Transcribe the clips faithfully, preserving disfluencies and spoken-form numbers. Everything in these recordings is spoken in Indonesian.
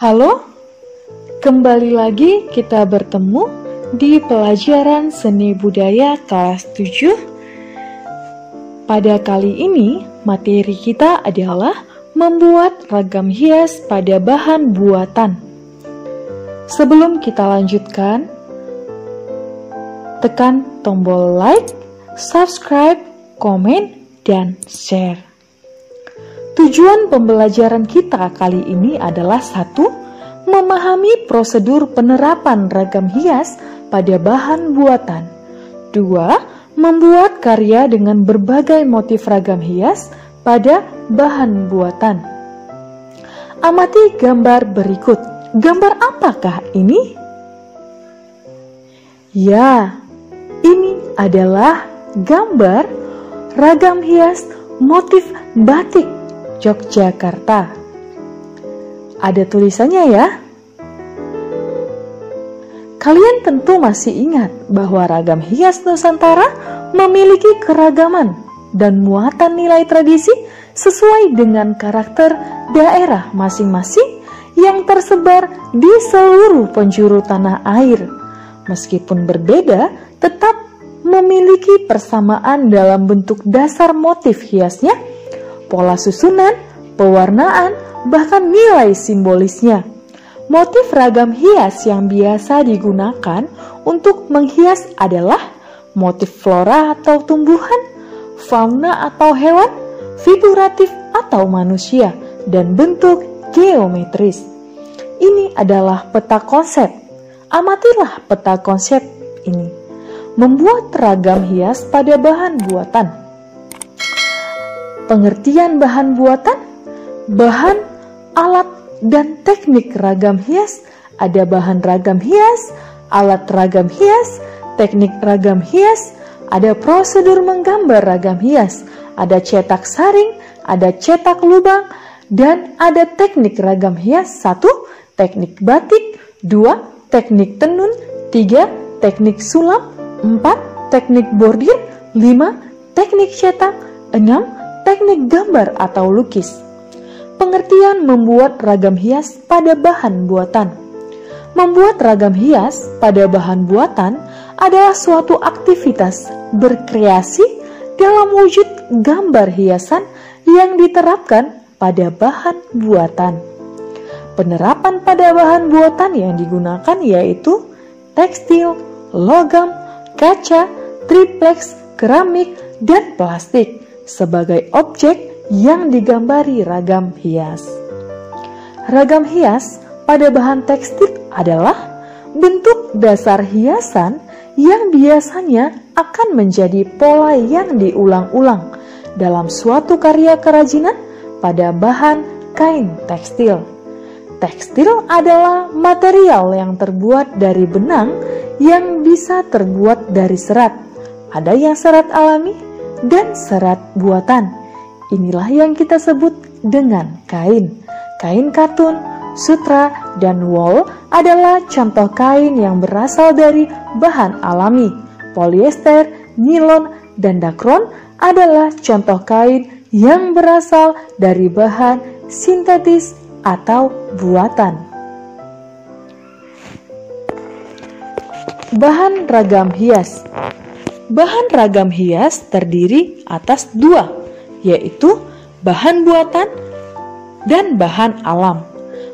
Halo, kembali lagi kita bertemu di pelajaran Seni Budaya kelas tujuh. Pada kali ini, materi kita adalah membuat ragam hias pada bahan buatan. Sebelum kita lanjutkan, tekan tombol like, subscribe, komen, dan share. Tujuan pembelajaran kita kali ini adalah satu, memahami prosedur penerapan ragam hias pada bahan buatan. Dua, membuat karya dengan berbagai motif ragam hias pada bahan buatan. Amati gambar berikut. Gambar apakah ini? Ya, ini adalah gambar ragam hias motif batik Yogyakarta. Ada tulisannya ya. Kalian tentu masih ingat bahwa ragam hias Nusantara memiliki keragaman dan muatan nilai tradisi sesuai dengan karakter daerah masing-masing yang tersebar di seluruh penjuru tanah air. Meskipun berbeda, tetap memiliki persamaan dalam bentuk dasar motif hiasnya, pola susunan, pewarnaan, bahkan nilai simbolisnya. Motif ragam hias yang biasa digunakan untuk menghias adalah motif flora atau tumbuhan, fauna atau hewan, figuratif atau manusia, dan bentuk geometris. Ini adalah peta konsep. Amatilah peta konsep ini. Membuat ragam hias pada bahan buatan. Pengertian bahan buatan, bahan, alat, dan teknik ragam hias. Ada bahan ragam hias, alat ragam hias, teknik ragam hias, ada prosedur menggambar ragam hias, ada cetak saring, ada cetak lubang, dan ada teknik ragam hias. Satu, teknik batik. Dua, teknik tenun. Tiga, teknik sulam. Empat, teknik bordir. Lima, teknik cetak. Enam, teknik gambar atau lukis. Pengertian membuat ragam hias pada bahan buatan. Membuat ragam hias pada bahan buatan adalah suatu aktivitas berkreasi dalam wujud gambar hiasan yang diterapkan pada bahan buatan. Penerapan pada bahan buatan yang digunakan yaitu tekstil, logam, kaca, tripleks, keramik, dan plastik sebagai objek yang digambari ragam hias. Ragam hias pada bahan tekstil adalah bentuk dasar hiasan yang biasanya akan menjadi pola yang diulang-ulang dalam suatu karya kerajinan pada bahan kain tekstil. Tekstil adalah material yang terbuat dari benang yang bisa terbuat dari serat. Ada yang serat alami dan serat buatan. Inilah yang kita sebut dengan kain. Kain katun, sutra, dan wol adalah contoh kain yang berasal dari bahan alami. Polyester, nilon, dan dakron adalah contoh kain yang berasal dari bahan sintetis atau buatan. Bahan ragam hias. Bahan ragam hias terdiri atas dua, yaitu bahan buatan dan bahan alam.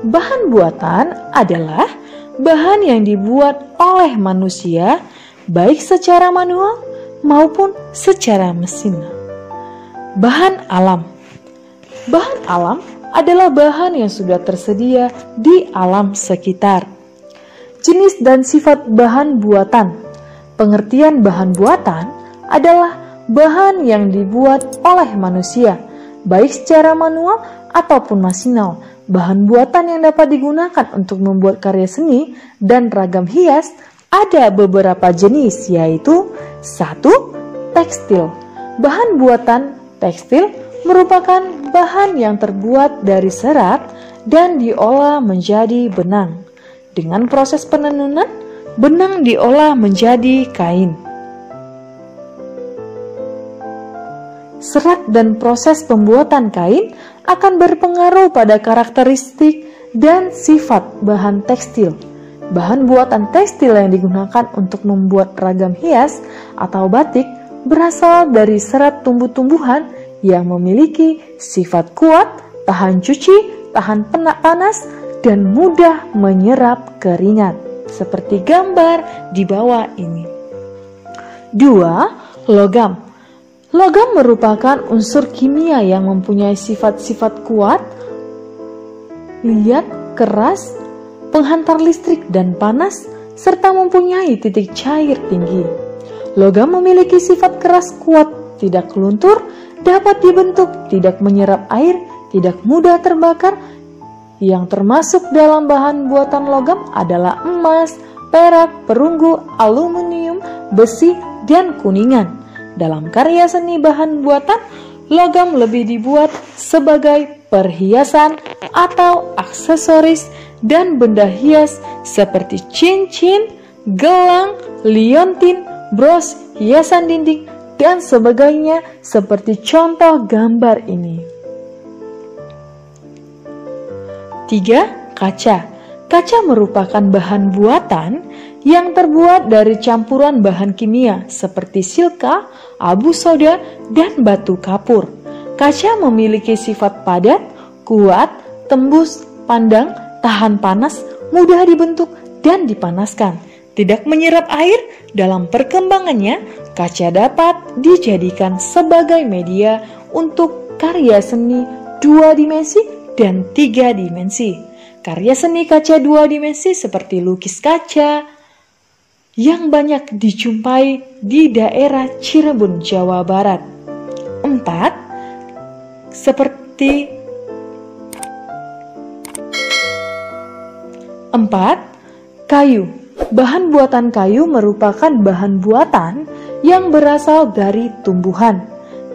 Bahan buatan adalah bahan yang dibuat oleh manusia, baik secara manual maupun secara mesin. Bahan alam. Bahan alam adalah bahan yang sudah tersedia di alam sekitar. Jenis dan sifat bahan buatan. Pengertian bahan buatan adalah bahan yang dibuat oleh manusia, baik secara manual ataupun masinal. Bahan buatan yang dapat digunakan untuk membuat karya seni dan ragam hias ada beberapa jenis, yaitu satu. Tekstil. Bahan buatan tekstil merupakan bahan yang terbuat dari serat dan diolah menjadi benang. Dengan proses penenunan, benang diolah menjadi kain. Serat dan proses pembuatan kain akan berpengaruh pada karakteristik dan sifat bahan tekstil. Bahan buatan tekstil yang digunakan untuk membuat ragam hias atau batik berasal dari serat tumbuh-tumbuhan yang memiliki sifat kuat, tahan cuci, tahan panas, dan mudah menyerap keringat, seperti gambar di bawah ini. dua. Logam. Logam merupakan unsur kimia yang mempunyai sifat-sifat kuat, liat, keras, penghantar listrik dan panas, serta mempunyai titik cair tinggi. Logam memiliki sifat keras kuat, tidak luntur, dapat dibentuk, tidak menyerap air, tidak mudah terbakar. Yang termasuk dalam bahan buatan logam adalah emas, perak, perunggu, aluminium, besi, dan kuningan. Dalam karya seni bahan buatan, logam lebih dibuat sebagai perhiasan atau aksesoris dan benda hias seperti cincin, gelang, liontin, bros, hiasan dinding, dan sebagainya seperti contoh gambar ini. tiga. Kaca. Kaca merupakan bahan buatan yang terbuat dari campuran bahan kimia seperti silika, abu soda, dan batu kapur. Kaca memiliki sifat padat, kuat, tembus, pandang, tahan panas, mudah dibentuk dan dipanaskan. Tidak menyerap air, dalam perkembangannya kaca dapat dijadikan sebagai media untuk karya seni dua dimensi dan tiga dimensi. Karya seni kaca dua dimensi seperti lukis kaca yang banyak dijumpai di daerah Cirebon, Jawa Barat. Empat, seperti empat, kayu. Bahan buatan kayu merupakan bahan buatan yang berasal dari tumbuhan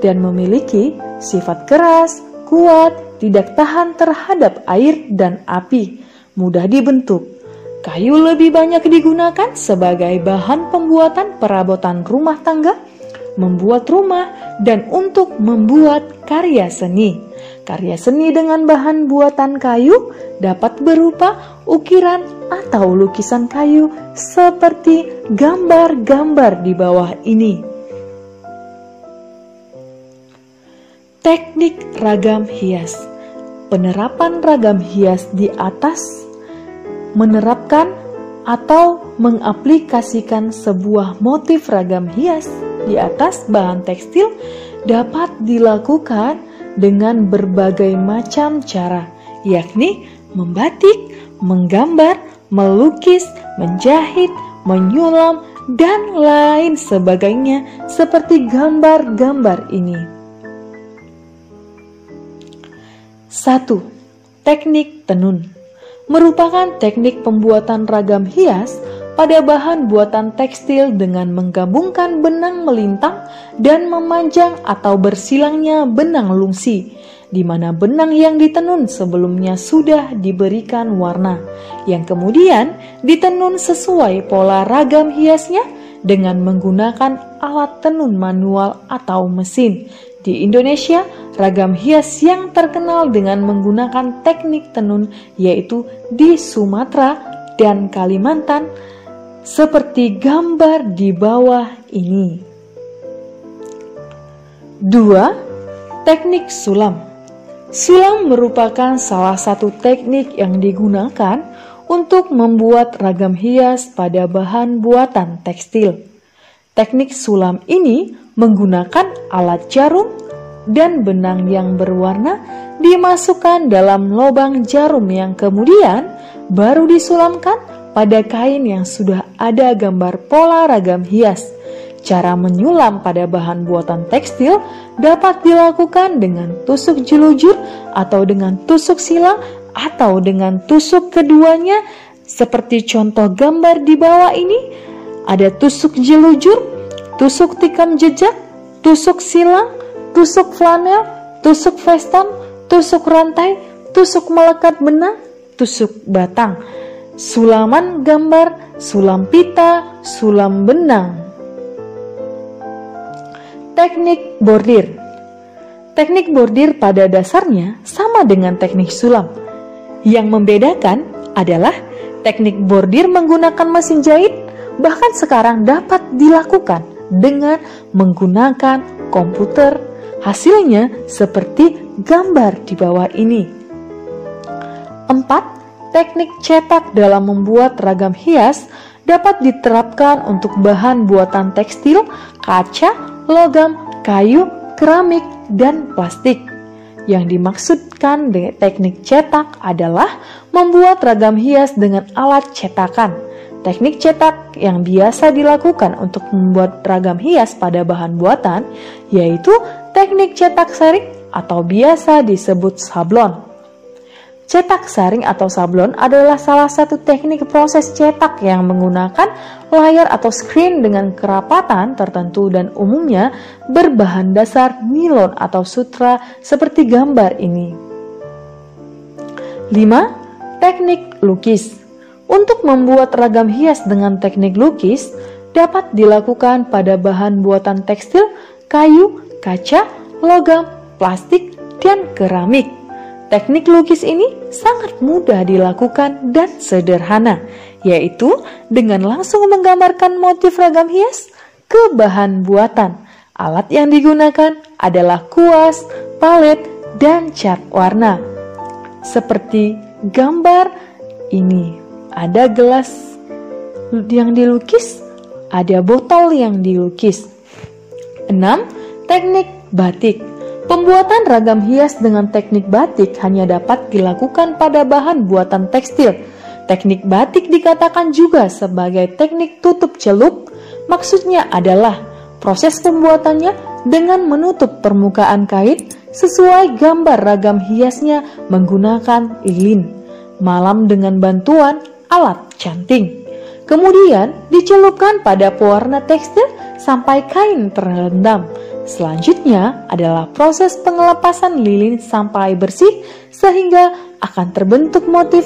dan memiliki sifat keras, kuat, tidak tahan terhadap air dan api, mudah dibentuk. Kayu lebih banyak digunakan sebagai bahan pembuatan perabotan rumah tangga, membuat rumah, dan untuk membuat karya seni. Karya seni dengan bahan buatan kayu dapat berupa ukiran atau lukisan kayu seperti gambar-gambar di bawah ini. Teknik ragam hias. Penerapan ragam hias di atas menerapkan atau mengaplikasikan sebuah motif ragam hias di atas bahan tekstil dapat dilakukan dengan berbagai macam cara, yakni membatik, menggambar, melukis, menjahit, menyulam, dan lain sebagainya seperti gambar-gambar ini. satu. Teknik tenun merupakan teknik pembuatan ragam hias pada bahan buatan tekstil dengan menggabungkan benang melintang dan memanjang atau bersilangnya benang lungsi, di mana benang yang ditenun sebelumnya sudah diberikan warna, yang kemudian ditenun sesuai pola ragam hiasnya dengan menggunakan alat tenun manual atau mesin. Di Indonesia, ragam hias yang terkenal dengan menggunakan teknik tenun yaitu di Sumatera dan Kalimantan, seperti gambar di bawah ini. dua. Teknik sulam. Sulam merupakan salah satu teknik yang digunakan untuk membuat ragam hias pada bahan buatan tekstil. Teknik sulam ini menggunakan alat jarum dan benang yang berwarna dimasukkan dalam lubang jarum yang kemudian baru disulamkan pada kain yang sudah ada gambar pola ragam hias. Cara menyulam pada bahan buatan tekstil dapat dilakukan dengan tusuk jelujur atau dengan tusuk silang atau dengan tusuk keduanya seperti contoh gambar di bawah ini. Ada tusuk jelujur, tusuk tikam jejak, tusuk silang, tusuk flanel, tusuk veston, tusuk rantai, tusuk melekat benang, tusuk batang, sulaman gambar, sulam pita, sulam benang. Teknik bordir. Teknik bordir pada dasarnya sama dengan teknik sulam, Yang membedakan adalah teknik bordir menggunakan mesin jahit bahkan sekarang dapat dilakukan dengan menggunakan komputer. Hasilnya seperti gambar di bawah ini. empat. Teknik cetak dalam membuat ragam hias dapat diterapkan untuk bahan buatan tekstil, kaca, logam, kayu, keramik, dan plastik. Yang dimaksudkan dengan teknik cetak adalah membuat ragam hias dengan alat cetakan. Teknik cetak yang biasa dilakukan untuk membuat ragam hias pada bahan buatan yaitu teknik cetak saring atau biasa disebut sablon. Cetak saring atau sablon adalah salah satu teknik proses cetak yang menggunakan layar atau screen dengan kerapatan tertentu dan umumnya berbahan dasar nilon atau sutra seperti gambar ini. lima. Teknik lukis. Untuk membuat ragam hias dengan teknik lukis dapat dilakukan pada bahan buatan tekstil, kayu, kaca, logam, plastik, dan keramik. Teknik lukis ini sangat mudah dilakukan dan sederhana, yaitu dengan langsung menggambarkan motif ragam hias ke bahan buatan. Alat yang digunakan adalah kuas, palet, dan cat warna. Seperti gambar ini, ada gelas yang dilukis, ada botol yang dilukis. enam. Teknik batik. Pembuatan ragam hias dengan teknik batik hanya dapat dilakukan pada bahan buatan tekstil. Teknik batik dikatakan juga sebagai teknik tutup celup. Maksudnya adalah proses pembuatannya dengan menutup permukaan kain sesuai gambar ragam hiasnya menggunakan lilin, malam dengan bantuan alat canting. Kemudian dicelupkan pada pewarna tekstil sampai kain terendam. Selanjutnya adalah proses pengelepasan lilin sampai bersih sehingga akan terbentuk motif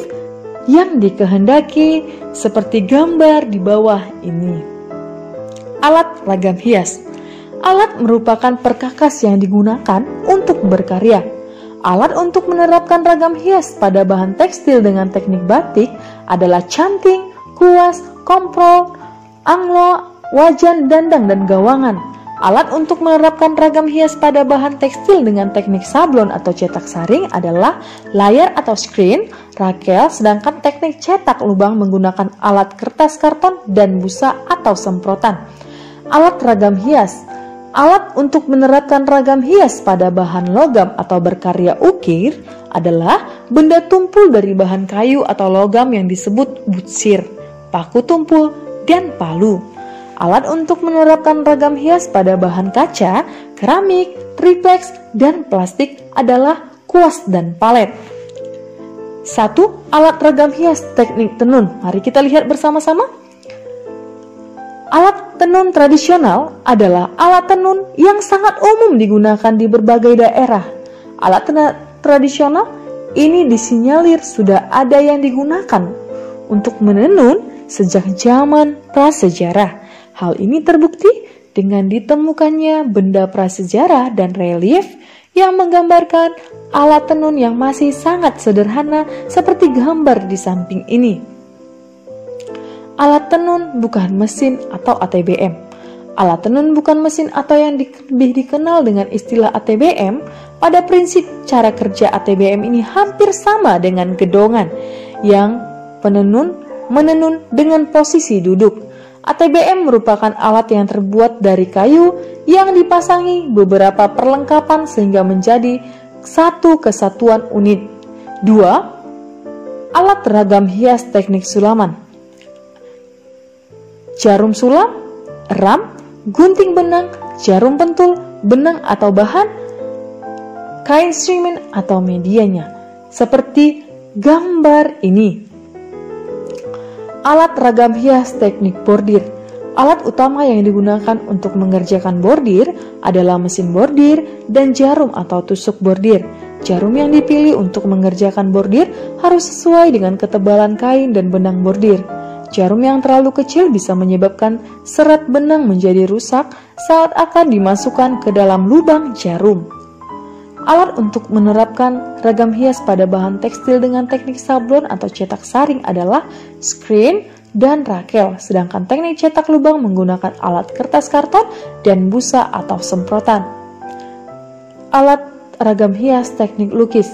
yang dikehendaki seperti gambar di bawah ini. Alat ragam hias. Alat merupakan perkakas yang digunakan untuk berkarya. Alat untuk menerapkan ragam hias pada bahan tekstil dengan teknik batik adalah canting, kuas, komprol, anglo, wajan, dandang, dan gawangan. Alat untuk menerapkan ragam hias pada bahan tekstil dengan teknik sablon atau cetak saring adalah layar atau screen, rakel, sedangkan teknik cetak lubang menggunakan alat kertas karton dan busa atau semprotan. Alat ragam hias. Alat untuk menerapkan ragam hias pada bahan logam atau berkarya ukir adalah benda tumpul dari bahan kayu atau logam yang disebut butsir, paku tumpul, dan palu. Alat untuk menerapkan ragam hias pada bahan kaca, keramik, tripleks, dan plastik adalah kuas dan palet. satu. Alat ragam hias teknik tenun. Mari kita lihat bersama-sama. Alat tenun tradisional adalah alat tenun yang sangat umum digunakan di berbagai daerah. Alat tenun tradisional ini disinyalir sudah ada yang digunakan untuk menenun sejak zaman prasejarah. Hal ini terbukti dengan ditemukannya benda prasejarah dan relief yang menggambarkan alat tenun yang masih sangat sederhana seperti gambar di samping ini. Alat tenun bukan mesin atau A T B M. Alat tenun bukan mesin atau yang lebih dikenal dengan istilah A T B M. Pada prinsip cara kerja A T B M ini hampir sama dengan gedongan yang penenun menenun dengan posisi duduk. A T B M merupakan alat yang terbuat dari kayu yang dipasangi beberapa perlengkapan sehingga menjadi satu kesatuan unit. dua. Alat ragam hias teknik sulaman. Jarum sulam, eram, gunting benang, jarum pentul, benang atau bahan, kain strimen atau medianya, seperti gambar ini. Alat ragam hias teknik bordir. Alat utama yang digunakan untuk mengerjakan bordir adalah mesin bordir dan jarum atau tusuk bordir. Jarum yang dipilih untuk mengerjakan bordir harus sesuai dengan ketebalan kain dan benang bordir. Jarum yang terlalu kecil bisa menyebabkan serat benang menjadi rusak saat akan dimasukkan ke dalam lubang jarum. Alat untuk menerapkan ragam hias pada bahan tekstil dengan teknik sablon atau cetak saring adalah screen dan rakel, sedangkan teknik cetak lubang menggunakan alat kertas karton dan busa atau semprotan. Alat ragam hias teknik lukis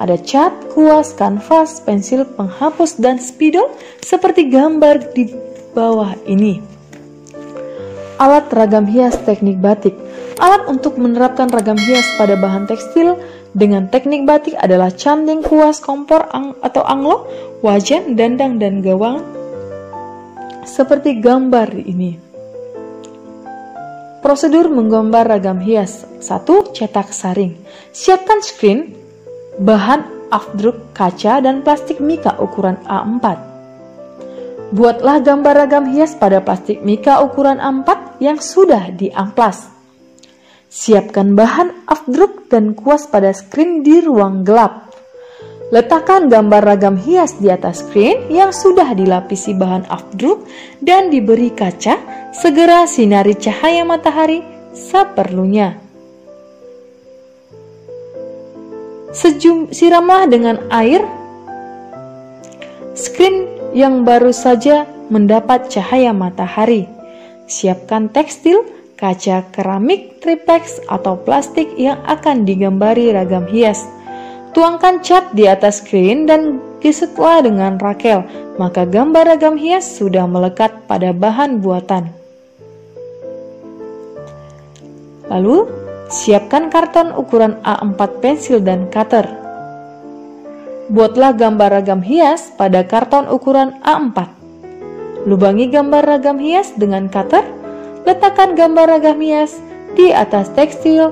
ada cat, kuas, kanvas, pensil penghapus, dan spidol seperti gambar di bawah ini. Alat ragam hias teknik batik. Alat untuk menerapkan ragam hias pada bahan tekstil dengan teknik batik adalah canting, kuas, kompor ang atau anglo, wajan, dandang, dan gawang seperti gambar ini. Prosedur menggambar ragam hias. Satu. Cetak saring. Siapkan screen, bahan afdruk kaca dan plastik mika ukuran A empat. Buatlah gambar ragam hias pada plastik mika ukuran A empat yang sudah diamplas. Siapkan bahan afdruk dan kuas pada screen di ruang gelap. Letakkan gambar ragam hias di atas screen yang sudah dilapisi bahan afdruk dan diberi kaca, segera sinari cahaya matahari seperlunya. Sejum, siramlah dengan air screen yang baru saja mendapat cahaya matahari. Siapkan tekstil, kaca, keramik, tripleks, atau plastik yang akan digambari ragam hias. Tuangkan cat di atas screen dan gesetlah dengan rakel, maka gambar ragam hias sudah melekat pada bahan buatan. Lalu, siapkan karton ukuran A empat, pensil, dan cutter. Buatlah gambar ragam hias pada karton ukuran A empat. Lubangi gambar ragam hias dengan cutter. Letakkan gambar ragam hias di atas tekstil,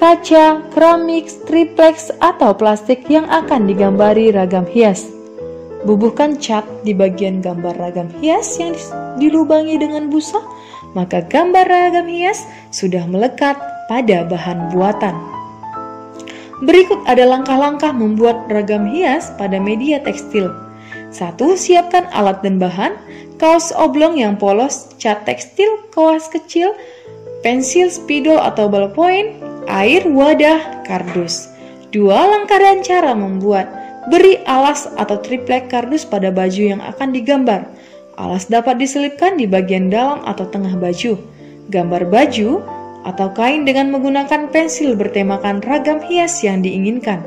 kaca, keramik, tripleks, atau plastik yang akan digambari ragam hias. Bubuhkan cat di bagian gambar ragam hias yang dilubangi dengan busa, maka gambar ragam hias sudah melekat pada bahan buatan. Berikut ada langkah-langkah membuat ragam hias pada media tekstil. satu. Siapkan alat dan bahan, kaos oblong yang polos, cat tekstil, kaos kecil, pensil, spidol atau ballpoint, air, wadah, kardus. Dua. Langkah dan cara membuat. Beri alas atau triplek kardus pada baju yang akan digambar. Alas dapat diselipkan di bagian dalam atau tengah baju. Gambar baju atau kain dengan menggunakan pensil bertemakan ragam hias yang diinginkan.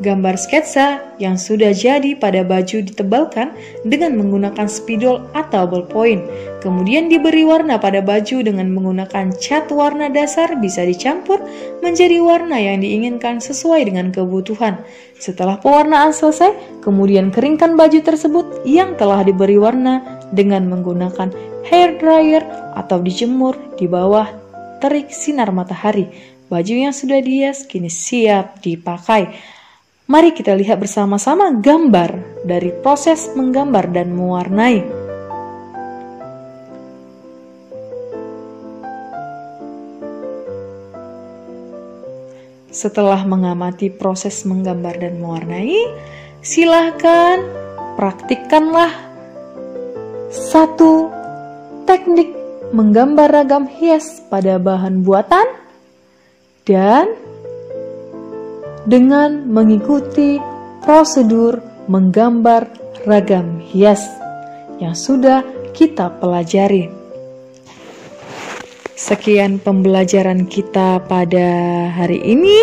Gambar sketsa yang sudah jadi pada baju ditebalkan dengan menggunakan spidol atau ballpoint. Kemudian diberi warna pada baju dengan menggunakan cat warna dasar, bisa dicampur menjadi warna yang diinginkan sesuai dengan kebutuhan. Setelah pewarnaan selesai, kemudian keringkan baju tersebut yang telah diberi warna dengan menggunakan hair dryer atau dijemur di bawah terik sinar matahari. Baju yang sudah dihias kini siap dipakai. Mari kita lihat bersama-sama gambar dari proses menggambar dan mewarnai. Setelah mengamati proses menggambar dan mewarnai, silahkan praktikkanlah satu teknik menggambar ragam hias pada bahan buatan dan dengan mengikuti prosedur menggambar ragam hias yang sudah kita pelajari. Sekian pembelajaran kita pada hari ini.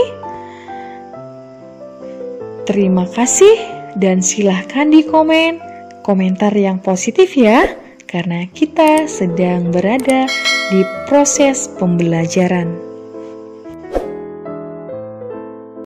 Terima kasih dan silahkan dikomen komentar yang positif ya, karena kita sedang berada di proses pembelajaran.